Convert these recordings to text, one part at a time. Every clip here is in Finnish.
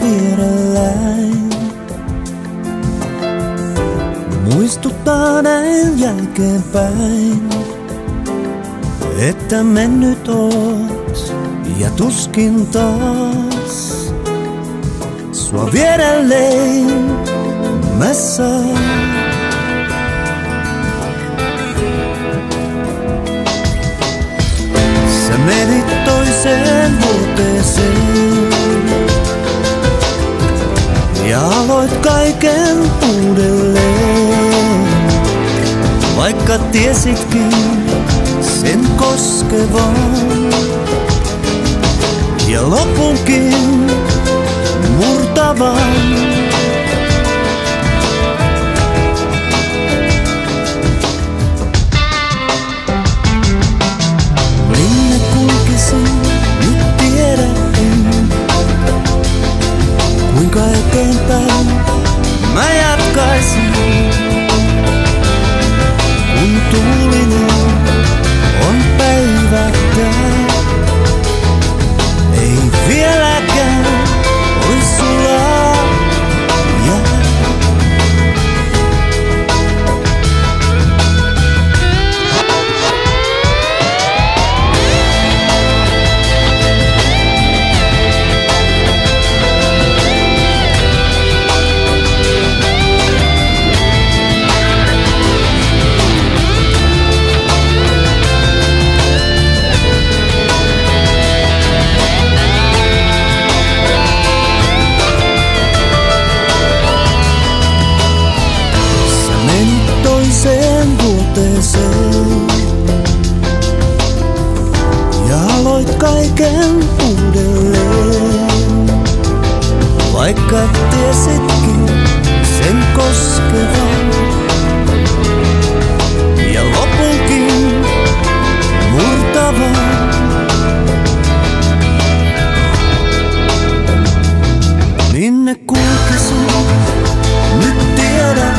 been alive. Muisto para el jälkeenpäin, että mennyt oot ja tuskin taas sua vierelleen mä saan. Sä menit toiseen vuoteeseen ja aloit kaiken uudelleen, vaikka tiesitkin sen koskevan ja lopunkin murtavan. Minne kulkisin, nyt tiedän en, kuinka eteenpäin mä jatkaisin, kun tuulinen on päiväkään. Ei vieläkään oi sulaa jää. Ja aloit kaiken uudelleen, vaikka tiesitkin sen koskevan ja lopulkin murtavan. Minne kulkisin, nyt tiedän,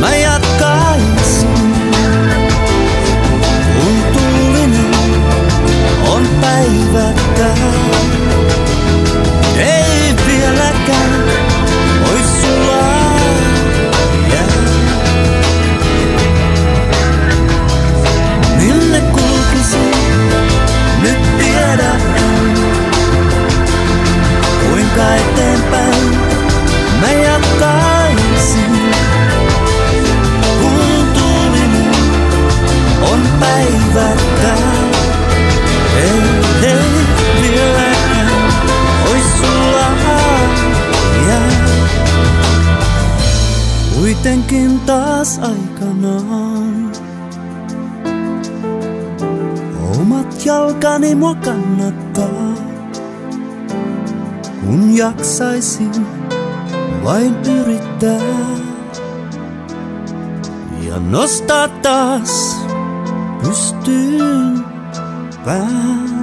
mä jatkaisin, kun tuulinen on päiväkään. Ei vieläkään voi sulaa jää. Minne kulkisin, nyt tiedän, kuinka eteenpäin mä jatkaisin, kun tuulinen on päiväkään. Ei vieläkään ois sulaa jää. Kuitenkin taas aikanaan omat jalkani mua kannattaa, kun jaksaisin vain yrittää ja nostaa taas pystyyn pää.